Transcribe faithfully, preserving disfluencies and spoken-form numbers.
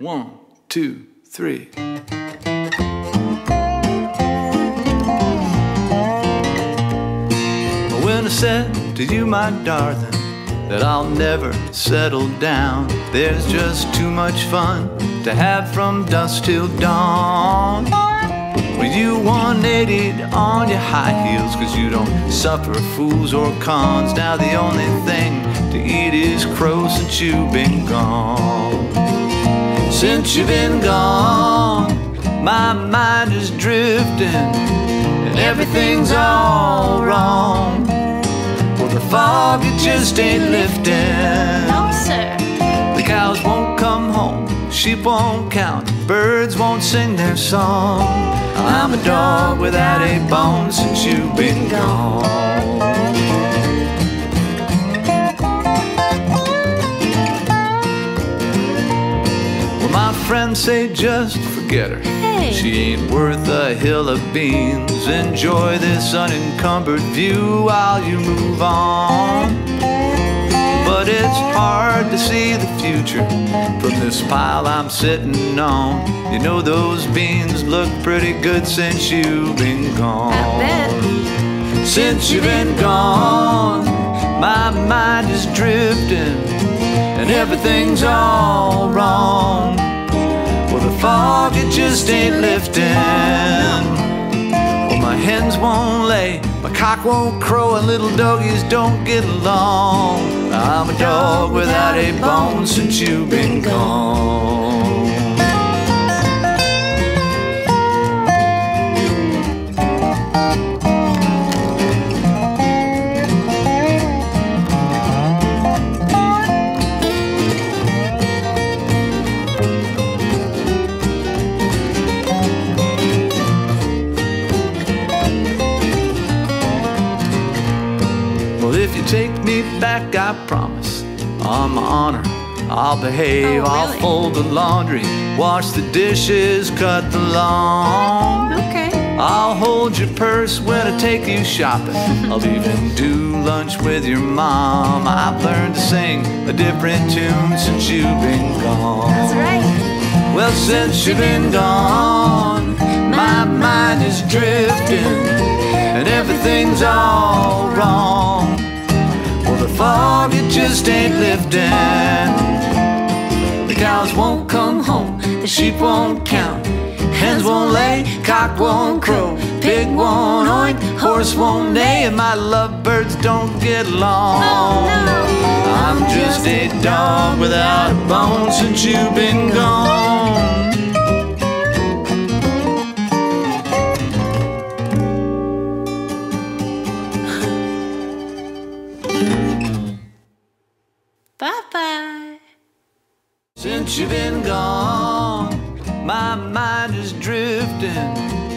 One, two, three. When I said to you, my darling, that I'll never settle down, there's just too much fun to have from dusk till dawn. When you one eighty'd on your high heels, cause you don't suffer fools or cons. Now the only thing to eat is crow since you've been gone. Since you've been gone, my mind is drifting and everything's all wrong. Well, the fog, it just ain't lifting. No, sir. The cows won't come home, sheep won't count, birds won't sing their song. I'm a dog without a bone since you've been gone. Well, my friends say just forget her. Hey. She ain't worth a hill of beans. Enjoy this unencumbered view while you move on. But it's hard to see the future from this pile I'm sitting on. You know those beans look pretty good since you've been gone. I bet. Since you've been gone, my mind is drifting and everything's all wrong. Well, the fog, it just ain't lifting. My hens won't lay, my cock won't crow, and little doggies don't get along. I'm a dog without a bone since you've been gone. If you take me back, I promise, on my honor, I'll behave. Oh, really? I'll fold the laundry, wash the dishes, cut the lawn. Okay. I'll hold your purse when I take you shopping. I'll even do lunch with your mom. I've learned to sing a different tune since you've been gone. That's right. Well, since you've been gone, my mind is drifting and everything's all wrong. Well, the fog, it just ain't lifting. The cows won't come home, the sheep won't count, hens won't lay, cock won't crow, pig won't oink, horse won't neigh, and my lovebirds don't get along. I'm just a dog without a bone since you've been gone. Since you've been gone, my mind is drifting